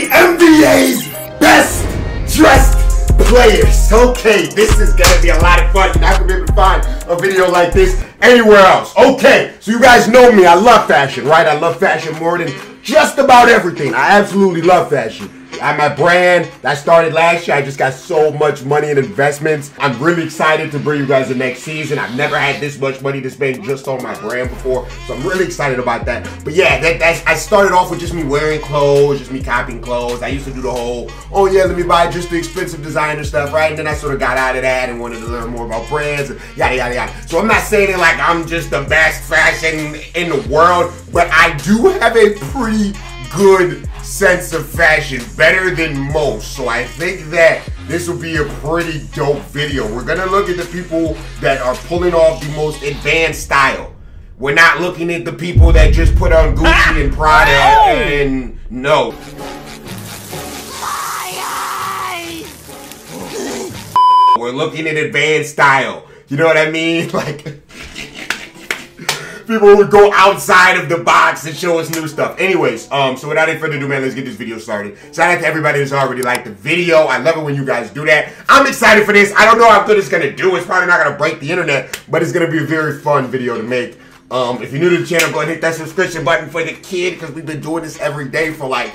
the NBA's best dressed players. Okay, this is gonna be a lot of fun. You're not gonna be able to find a video like this anywhere else. Okay, so you guys know me. I love fashion, right? I love fashion more than just about everything. I absolutely love fashion. My brand that started last year, I just got so much money in investments. I'm really excited to bring you guys the next season. I've never had this much money to spend just on my brand before, so I'm really excited about that. But yeah, I started off with just me wearing clothes, just me copying clothes. I used to do the whole, oh yeah, let me buy just the expensive designer stuff, right? And then I sort of got out of that and wanted to learn more about brands and yada, yada, yada. So I'm not saying it like I'm just the best fashion in the world, but I do have a pretty good sense of fashion, better than most. So I think that this will be a pretty dope video. We're gonna look at the people that are pulling off the most advanced style. We're not looking at the people that just put on Gucci and Prada and no. We're looking at advanced style. You know what I mean? Like people would go outside of the box and show us new stuff. Anyways, so without any further ado, man, let's get this video started. Shout out to everybody that's already liked the video. I love it when you guys do that. I'm excited for this. I don't know how good it's gonna do. It's probably not gonna break the internet, but it's gonna be a very fun video to make. If you're new to the channel, go ahead and hit that subscription button for the kid, because we've been doing this every day for like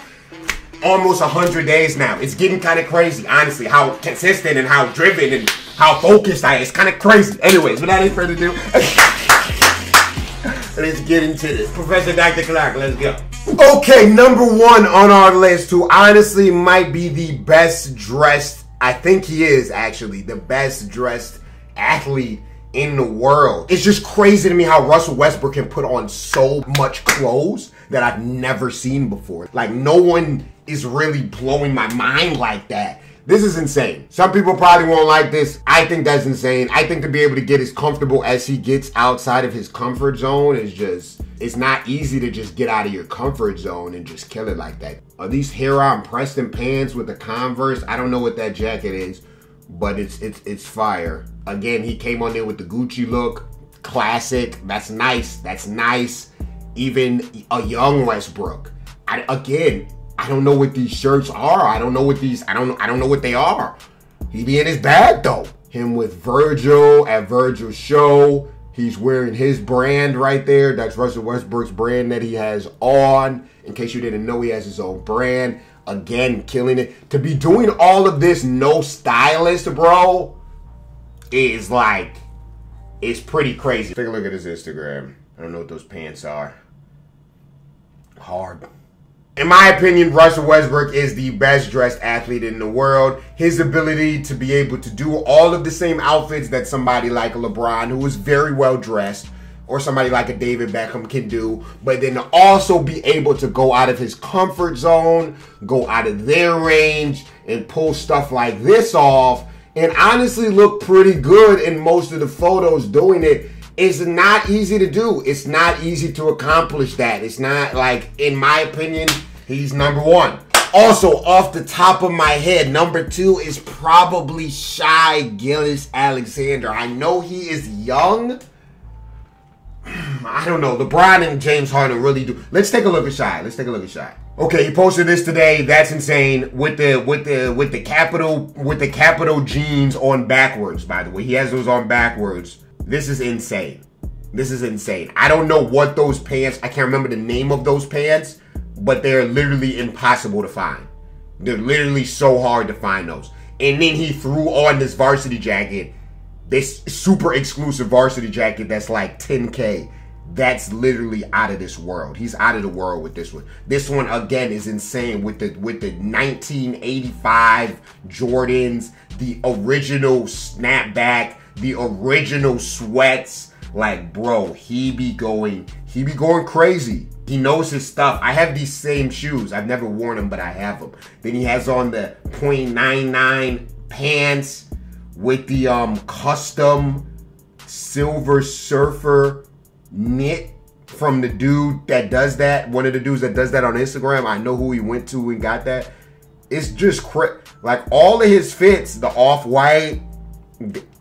almost 100 days now. It's getting kind of crazy, honestly, how consistent and how driven and how focused I am. It's kind of crazy. Anyways, without any further ado, let's get into this. Professor Dr. Clark, let's go. Okay, number one on our list, who honestly might be the best dressed, I think he is actually, the best dressed athlete in the world. It's just crazy to me how Russell Westbrook can put on so much clothes that I've never seen before. Like, no one is really blowing my mind like that. This is insane. Some people probably won't like this. I think that's insane. I think to be able to get as comfortable as he gets outside of his comfort zone is just, it's not easy to just get out of your comfort zone and just kill it like that. Are these Heron Preston pants with the Converse? I don't know what that jacket is, but it's fire. Again, he came on there with the Gucci look. Classic. That's nice. That's nice. Even a young Westbrook. I don't know what these shirts are. I don't know what they are. He be in his bag though. Him with Virgil at Virgil's show. He's wearing his brand right there. That's Russell Westbrook's brand that he has on. In case you didn't know, he has his own brand. Again, killing it. To be doing all of this, no stylist, bro, is like, it's pretty crazy. Take a look at his Instagram. I don't know what those pants are. Hard. In my opinion, Russell Westbrook is the best dressed athlete in the world. His ability to be able to do all of the same outfits that somebody like LeBron, who is very well dressed, or somebody like a David Beckham can do, but then to also be able to go out of his comfort zone, go out of their range, and pull stuff like this off, and honestly look pretty good in most of the photos doing it. It's not easy to do. It's not easy to accomplish that. It's not like, in my opinion, he's number one. Also, off the top of my head, number two is probably Shai Gilgeous-Alexander. I know he is young. I don't know. LeBron and James Harden really do. Let's take a look at Shai. Let's take a look at Shai. Okay, he posted this today. That's insane. With the capital jeans on backwards, by the way. He has those on backwards. This is insane. This is insane. I don't know what those pants, I can't remember the name of those pants, but they're literally impossible to find. They're literally so hard to find those. And then he threw on this varsity jacket, this super exclusive varsity jacket that's like $10K. That's literally out of this world. He's out of the world with this one. This one, again, is insane with the 1985 Jordans, the original snapback, the original sweats. Like, bro, he be going crazy. He knows his stuff. I have these same shoes. I've never worn them, but I have them. Then he has on the .99 pants with the custom Silver Surfer knit from the dude that does that. One of the dudes that does that on Instagram. I know who he went to and got that. It's just like all of his fits, the off-white,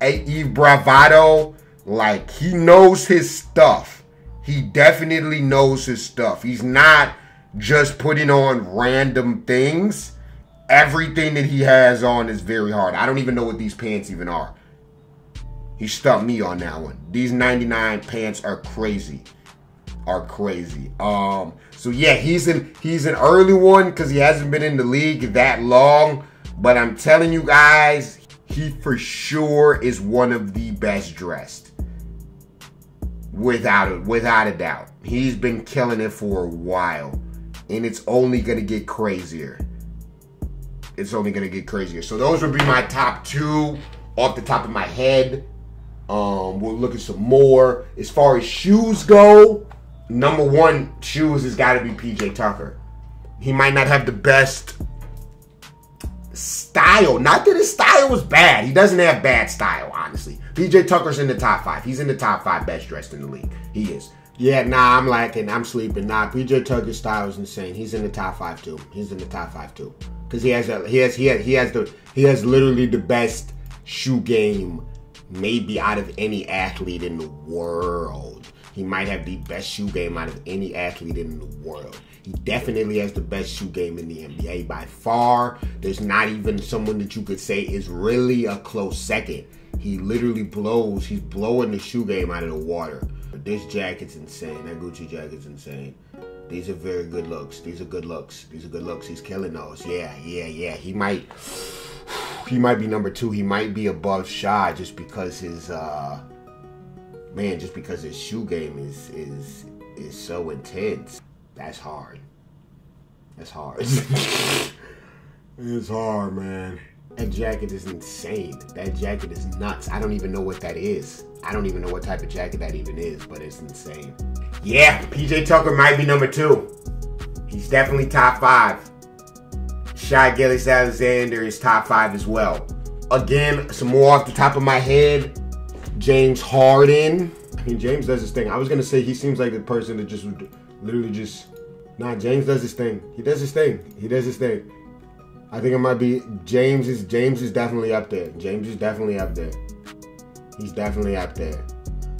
A.E. Bravado, like, he knows his stuff. He definitely knows his stuff. He's not just putting on random things, everything that he has on is very hard. I don't even know what these pants even are. He stumped me on that one. These 99 pants are crazy. So yeah, he's an early one because he hasn't been in the league that long. But I'm telling you guys, he for sure is one of the best dressed. Without a doubt. He's been killing it for a while. And it's only going to get crazier. So those would be my top two off the top of my head. We'll look at some more. As far as shoes go, number one shoes has got to be PJ Tucker. He might not have the best style. Not that his style was bad. He doesn't have bad style, honestly. PJ Tucker's in the top five. He's in the top five best dressed in the league. He is. Yeah, nah, I'm lacking. I'm sleeping. Nah, PJ Tucker's style is insane. He's in the top five too. Because he has literally the best shoe game maybe out of any athlete in the world. He might have the best shoe game out of any athlete in the world. He definitely has the best shoe game in the NBA by far. There's not even someone that you could say is really a close second. He literally blows. He's blowing the shoe game out of the water. This jacket's insane. That Gucci jacket's insane. These are very good looks. He's killing those. Yeah. He might be number two. He might be above Shai just because his his shoe game is so intense. That's hard. It's hard, man. That jacket is insane. That jacket is nuts. I don't even know what that is. I don't even know what type of jacket that even is, but it's insane. Yeah, PJ Tucker might be number two. He's definitely top five. Shai Gilgeous-Alexander is top five as well. Again, some more off the top of my head. James Harden. I mean, James does his thing. I was going to say he seems like the person that just would literally just... Nah, James does his thing. I think it might be... James is definitely up there. He's definitely up there.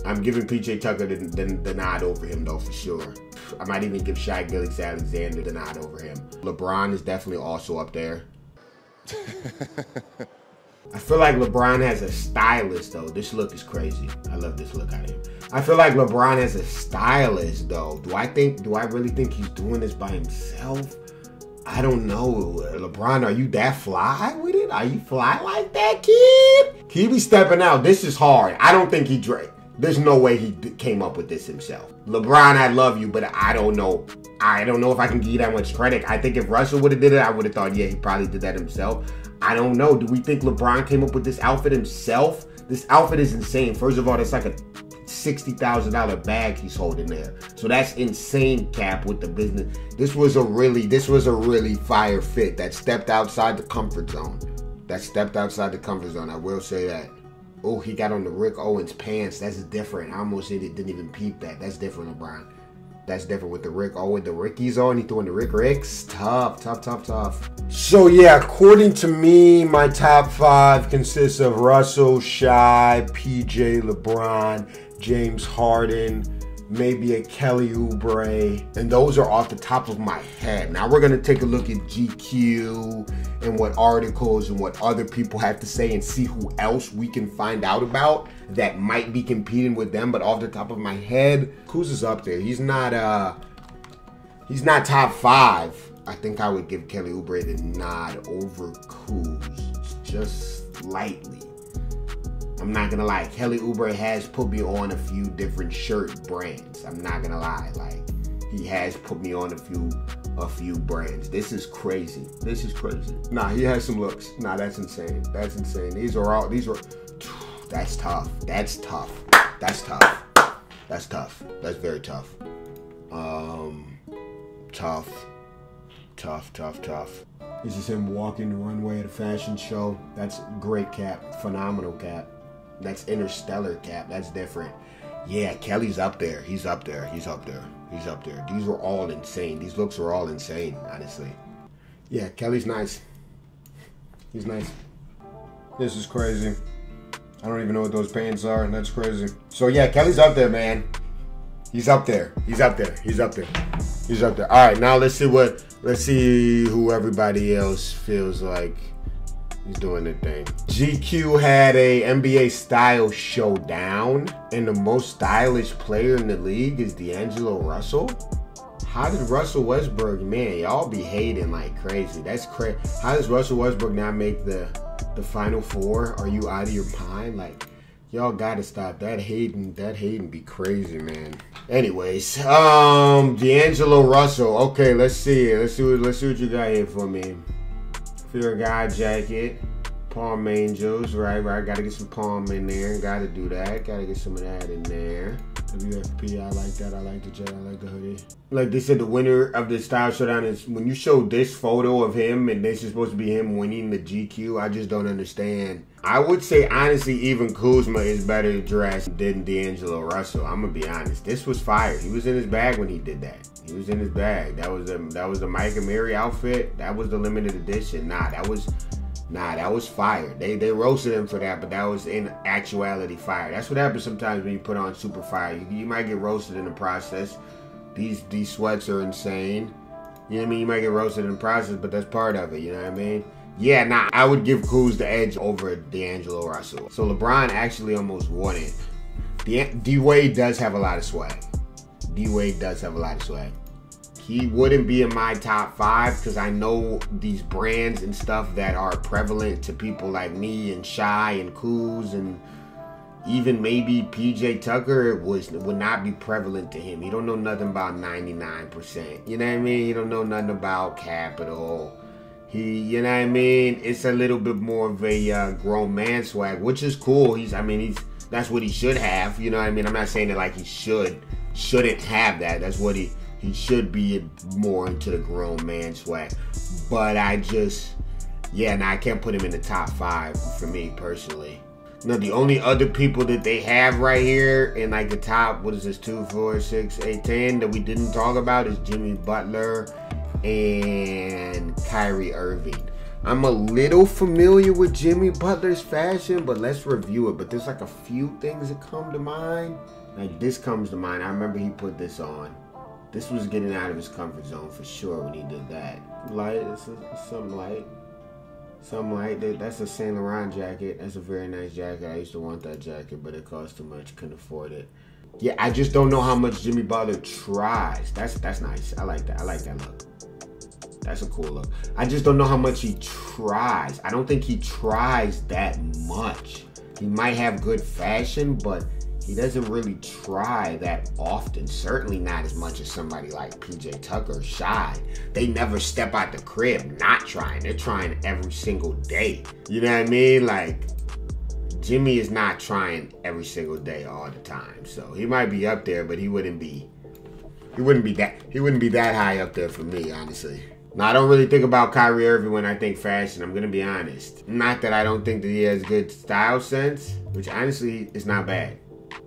I'm giving PJ Tucker the nod over him, though, for sure. I might even give Shai Gilgeous-Alexander the nod over him. LeBron is definitely also up there. I feel like LeBron has a stylist, though. This look is crazy. I love this look out of him. I feel like LeBron has a stylist, though. Do I really think he's doing this by himself? I don't know. LeBron, are you that fly with it? Are you fly like that, kid? He be stepping out. This is hard. I don't think he drank. There's no way he came up with this himself. LeBron, I love you, but I don't know. I don't know if I can give you that much credit. I think if Russell would have did it, I would have thought, yeah, he probably did that himself. I don't know. Do we think LeBron came up with this outfit himself? This outfit is insane. First of all, it's like a $60,000 bag he's holding there. So that's insane cap with the business. This was a really fire fit that stepped outside the comfort zone. I will say that. Oh, he got on the Rick Owens pants. That's different. I almost didn't even peep that. That's different, LeBron. That's different with the Rick Owens. The Rickies on. He throwing the Ricks. Tough. So, yeah, according to me, my top five consists of Russell, Shai, PJ, LeBron, James Harden, maybe a Kelly Oubre. And those are off the top of my head. Now we're going to take a look at GQ and what articles and what other people have to say and see who else we can find out about that might be competing with them. But off the top of my head, Kuzma's up there. He's not top five. I think I would give Kelly Oubre the nod over Kuz just slightly. I'm not gonna lie, Kelly Oubre has put me on a few different shirt brands. I'm not gonna lie, like he has put me on a few brands. This is crazy. Nah, he has some looks. Nah, that's insane. That's tough. That's tough. That's very tough. Tough. This is him walking the runway at a fashion show. That's great cap, phenomenal cap. That's interstellar cap. That's different. Yeah, Kelly's up there. He's up there. These were all insane. These looks were all insane, honestly. Yeah, Kelly's nice. He's nice. This is crazy. I don't even know what those pants are. That's crazy. So yeah, Kelly's up there, man. He's up there. He's up there. All right, now let's see what. Let's see who everybody else feels like he's doing the thing. GQ had a NBA style showdown, and the most stylish player in the league is D'Angelo Russell. How did Russell Westbrook, man, y'all be hating like crazy. That's crazy. How does Russell Westbrook not make the Final Four? Are you out of your mind? Like, y'all gotta stop. That hating be crazy, man. Anyways, D'Angelo Russell. Okay, let's see it. Let's see what you got here for me. Fear guy jacket. Palm Angels, right. Gotta get some palm in there. Gotta do that. Gotta get some of that in there. WFP, I like that. I like the jacket. I like the hoodie. Like they said, the winner of the style showdown is when you show this photo of him and this is supposed to be him winning the GQ. I just don't understand. I would say, honestly, even Kuzma is better dressed than D'Angelo Russell. I'm gonna be honest. This was fire. He was in his bag when he did that. He was in his bag. That was the Mike and Mary outfit. That was the limited edition. Nah, that was fire. They roasted him for that, but that was in actuality fire. That's what happens sometimes when you put on super fire. You might get roasted in the process. These sweats are insane. You know what I mean? You might get roasted in the process, but that's part of it. You know what I mean? Yeah, nah, I would give Kuz the edge over D'Angelo Russell. So LeBron actually almost won it. D-Wade does have a lot of swag. D-Wade does have a lot of swag. He wouldn't be in my top 5 because I know these brands and stuff that are prevalent to people like me and Shai and Kuz and even maybe PJ Tucker would not be prevalent to him. He don't know nothing about 99%. You know what I mean? He don't know nothing about capital. He, you know what I mean? It's a little bit more of a grown man swag, which is cool. I mean, that's what he should have. You know what I mean? I'm not saying that like he shouldn't have that. That's what he... He should be more into the grown man swag. But I just, yeah, nah, I can't put him in the top 5 for me personally. No, the only other people that they have right here in like the top, what is this, 2, 4, 6, 8, 10 that we didn't talk about is Jimmy Butler and Kyrie Irving. I'm a little familiar with Jimmy Butler's fashion, but let's review it. But there's like a few things that come to mind. Like this comes to mind. I remember he put this on. This was getting out of his comfort zone for sure when he did that. Light, some light. That's a Saint Laurent jacket. That's a very nice jacket. I used to want that jacket, but it cost too much. Couldn't afford it. Yeah, I just don't know how much Jimmy Butler tries. That's nice. I like that. I like that look. That's a cool look. I just don't know how much he tries. I don't think he tries that much. He might have good fashion, but he doesn't really try that often. Certainly not as much as somebody like PJ Tucker, Shai. They never step out the crib not trying. They're trying every single day. You know what I mean? Like, Jimmy is not trying every single day all the time. So he might be up there, but he wouldn't be that high up there for me, honestly. Now, I don't really think about Kyrie Irving when I think fashion. I'm going to be honest. Not that I don't think that he has good style sense, which honestly is not bad.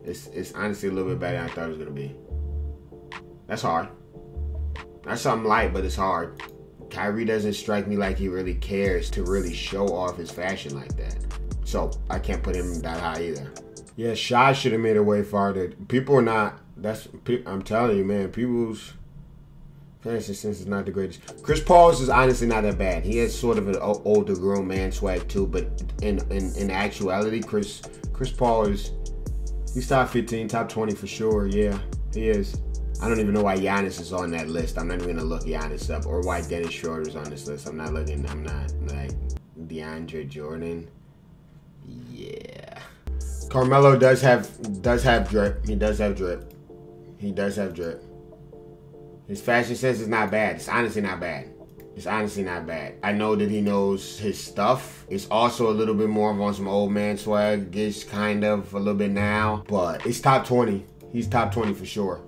It's honestly a little bit better than I thought it was going to be. That's hard. That's something light, but it's hard. Kyrie doesn't strike me like he really cares to really show off his fashion like that. So I can't put him that high either. Yeah, Shai should have made it way farther. People are not, I'm telling you, man, people's fashion sense is not the greatest. Chris Paul's is honestly not that bad. He has sort of an older grown man swag too, but in actuality, Chris Paul is... He's top 15, top 20 for sure. Yeah, he is. I don't even know why Giannis is on that list. I'm not even going to look Giannis up or why Dennis Schroeder's on this list. I'm not looking. I'm not like DeAndre Jordan. Yeah. Carmelo does have drip. He does have drip. He does have drip. His fashion sense is not bad. It's honestly not bad. It's honestly not bad. I know that he knows his stuff. It's also a little bit more of on some old man swag. Gets kind of a little bit now, but it's top 20. He's top 20 for sure.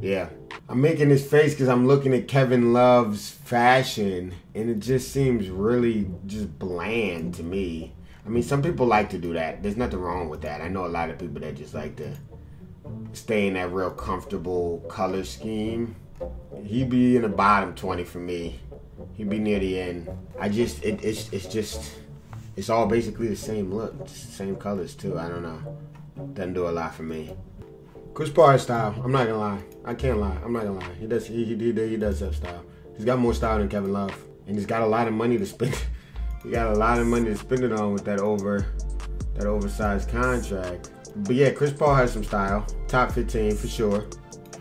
Yeah. I'm making this face because I'm looking at Kevin Love's fashion and it just seems really just bland to me. I mean, some people like to do that. There's nothing wrong with that. I know a lot of people that just like to stay in that real comfortable color scheme. He'd be in the bottom 20 for me. He'd be near the end. I just, it's all basically the same look, same colors too. I don't know. Doesn't do a lot for me. Chris Paul has style. I'm not gonna lie. I can't lie. I'm not gonna lie. He does. He does have style. He's got more style than Kevin Love, and he's got a lot of money to spend. He got a lot of money to spend it on with that oversized contract. But yeah, Chris Paul has some style. Top 15 for sure,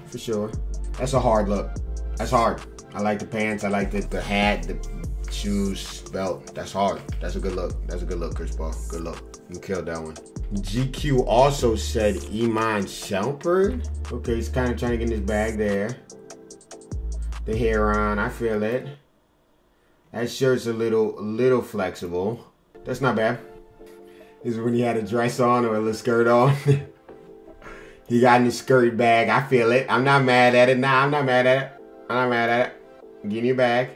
for sure. That's a hard look. That's hard. I like the pants. I like the hat, the shoes, belt. That's hard. That's a good look. That's a good look, Chris Paul. Good look. You killed that one. GQ also said Iman Shumpert. Okay, he's kind of trying to get in his bag there. The hair on, I feel it. That shirt's a little flexible. That's not bad. This is when he had a dress on or a little skirt on. He got in his skirt bag. I feel it. I'm not mad at it. Nah, I'm not mad at it. I'm not mad at it. Get in your bag.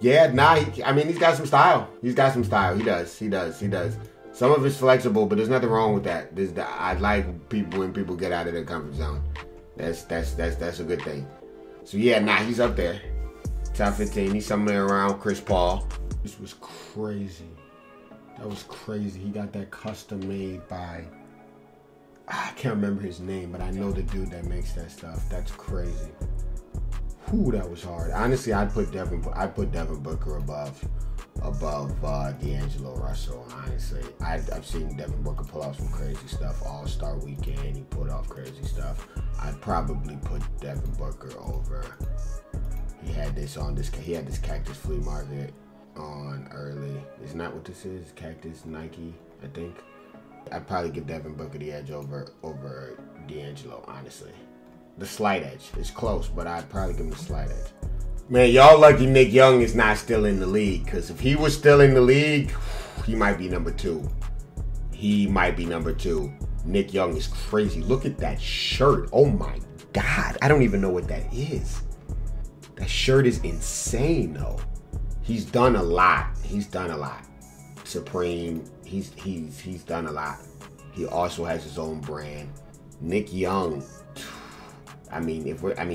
Yeah, nah. I mean, he's got some style. He's got some style. He does. He does. He does. Some of it's flexible, but there's nothing wrong with that. I like people when people get out of their comfort zone. That's a good thing. So yeah, nah, he's up there. Top 15. He's somewhere around Chris Paul. This was crazy. That was crazy. He got that custom made by, I can't remember his name, but I know the dude that makes that stuff. That's crazy. Whew, that was hard. Honestly, I'd put Devin Booker above D'Angelo Russell. Honestly, I've seen Devin Booker pull off some crazy stuff. All-Star Weekend, he pulled off crazy stuff. I'd probably put Devin Booker over. He had this Cactus Flea Market on early. It's not what this is. Cactus Nike, I think. I'd probably give Devin Booker the edge over D'Angelo. Honestly, the slight edge. It's close, but I'd probably give him the slight edge. Man, y'all lucky Nick Young is not still in the league, because if he was still in the league, he might be number two. He might be number two. Nick Young is crazy. Look at that shirt. Oh, my God. I don't even know what that is. That shirt is insane, though. He's done a lot. He's done a lot. Supreme, he's done a lot. He also has his own brand. Nick Young, I mean,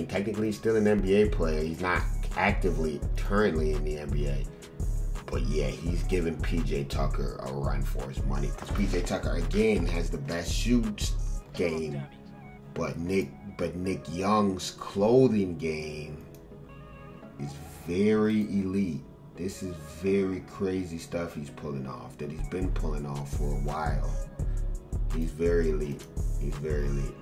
technically he's still an NBA player. He's not actively currently in the NBA, but yeah, he's giving PJ Tucker a run for his money, because PJ Tucker again has the best shoot game, but Nick Young's clothing game is very elite. This is very crazy stuff he's pulling off, that he's been pulling off for a while. He's very elite. He's very elite.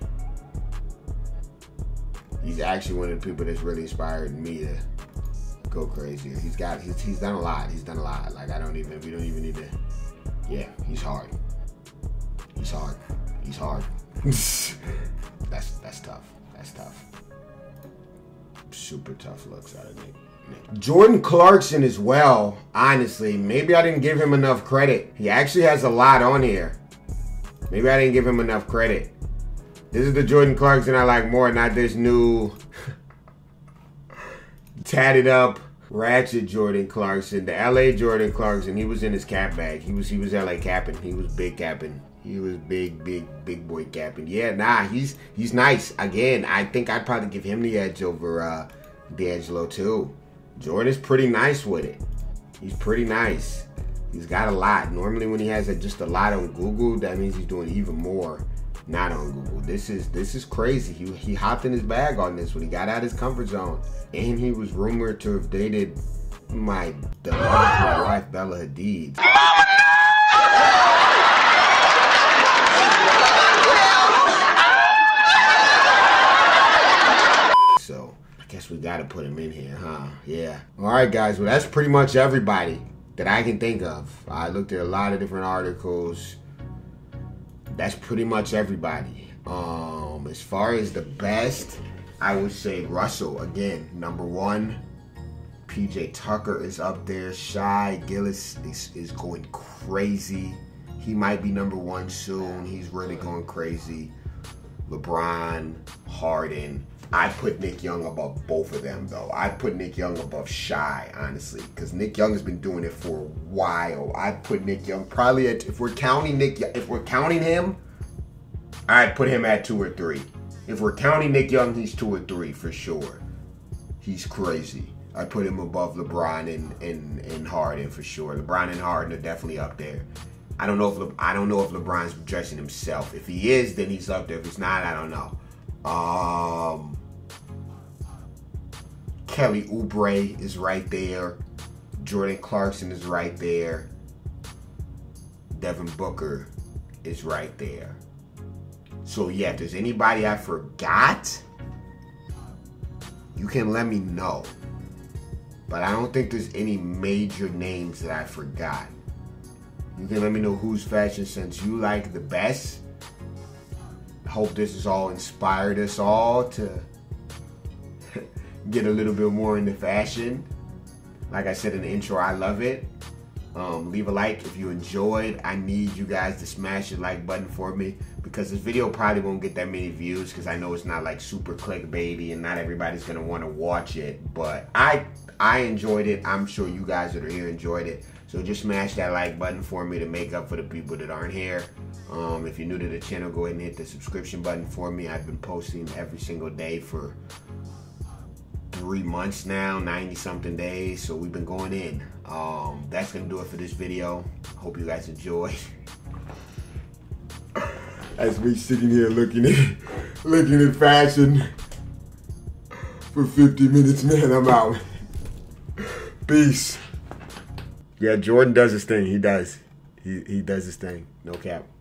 He's actually one of the people that's really inspired me to go crazier. He's done a lot. He's done a lot. Like, we don't even need to. Yeah, he's hard. He's hard. He's hard. That's tough. That's tough. Super tough looks out of Nick. Jordan Clarkson as well. Honestly, maybe I didn't give him enough credit. He actually has a lot on here. Maybe I didn't give him enough credit. This is the Jordan Clarkson I like more, not this new tatted up ratchet Jordan Clarkson. The LA Jordan Clarkson, he was in his cap bag. He was LA capping. He was big capping. He was big boy capping. Yeah, nah, he's nice. Again, I think I'd probably give him the edge over D'Angelo too. Jordan's pretty nice with it. He's pretty nice. He's got a lot. Normally when he has just a lot on Google, that means he's doing even more. Not on Google. This is crazy. He hopped in his bag on this when he got out of his comfort zone, and he was rumored to have dated the mother of my wife, Bella Hadid. Mama, no! So I guess we gotta put him in here, huh? Yeah. All right, guys. Well, that's pretty much everybody that I can think of. I looked at a lot of different articles. That's pretty much everybody. As far as the best, I would say Russell again, number one. PJ Tucker is up there. Shai Gillis is going crazy. He might be number one soon. He's really going crazy. LeBron, Harden. I put Nick Young above both of them, though. I put Nick Young above Shai, honestly, because Nick Young has been doing it for a while. I put Nick Young probably at, if we're counting him, I'd put him at 2 or 3. If we're counting Nick Young, he's 2 or 3 for sure. He's crazy. I put him above LeBron and Harden for sure. LeBron and Harden are definitely up there. I don't know if LeBron's dressing himself. If he is, then he's up there. If he's not, I don't know. Kelly Oubre is right there. Jordan Clarkson is right there. Devin Booker is right there. So, yeah, if there's anybody I forgot, you can let me know. But I don't think there's any major names that I forgot. You can let me know whose fashion sense you like the best. I hope this has all inspired us all to get a little bit more into fashion. Like I said in the intro, I love it. Leave a like if you enjoyed. I need you guys to smash the like button for me, because this video probably won't get that many views, because I know it's not like super clickbaity and not everybody's gonna want to watch it, but I enjoyed it. I'm sure you guys that are here enjoyed it. So just smash that like button for me to make up for the people that aren't here. If you're new to the channel, go ahead and hit the subscription button for me. I've been posting every single day for 3 months now, 90 something days, so we've been going in. That's gonna do it for this video. Hope you guys enjoy. That's me sitting here looking at fashion for 50 minutes, man. I'm out. Peace. Yeah, Jordan does his thing. He does his thing. No cap.